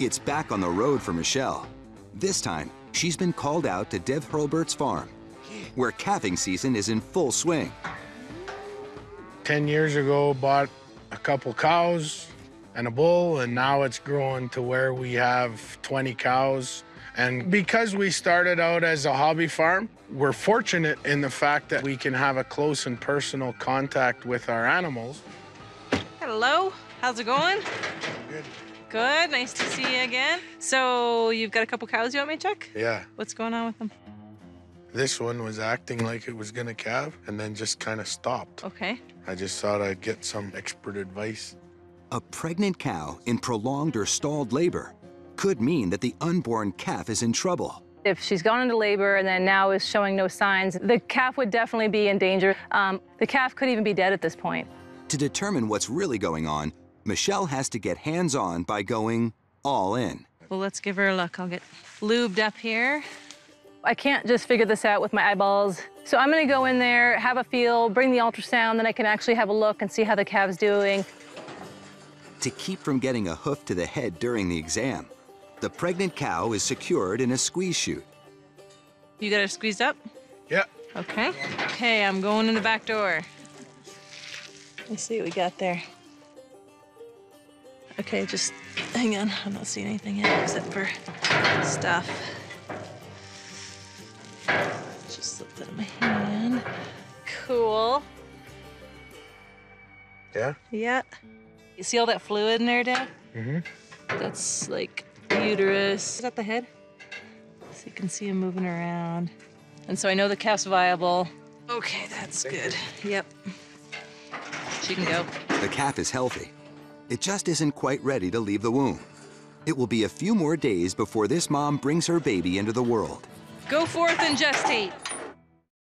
It's back on the road for Michelle. This time, she's been called out to Dev Hurlbert's farm, where calving season is in full swing. 10 years ago, bought a couple cows and a bull, and now it's growing to where we have 20 cows. And because we started out as a hobby farm, we're fortunate in the fact that we can have a close and personal contact with our animals. Hello, how's it going? Good. Good, nice to see you again. So you've got a couple cows you want me to check? Yeah. What's going on with them? This one was acting like it was gonna calve and then just kind of stopped. Okay. I just thought I'd get some expert advice. A pregnant cow in prolonged or stalled labor could mean that the unborn calf is in trouble. If she's gone into labor and then now is showing no signs, the calf would definitely be in danger. The calf could even be dead at this point. To determine what's really going on, Michelle has to get hands-on by going all in. Well, let's give her a look. I'll get lubed up here. I can't just figure this out with my eyeballs. So I'm gonna go in there, have a feel, bring the ultrasound, then I can actually have a look and see how the calf's doing. To keep from getting a hoof to the head during the exam, the pregnant cow is secured in a squeeze chute. You got her squeezed up? Yeah. Okay. Okay, I'm going in the back door. Let me see what we got there. Okay, just hang on. I'm not seeing anything yet except for stuff. Just slip that in my hand. Cool. Yeah? Yeah. You see all that fluid in there, Dad? Mm-hmm. That's like uterus. Is that the head? So you can see him moving around. And so I know the calf's viable. Okay, that's good. Yep. She can go. The calf is healthy. It just isn't quite ready to leave the womb. It will be a few more days before this mom brings her baby into the world. Go forth and gestate.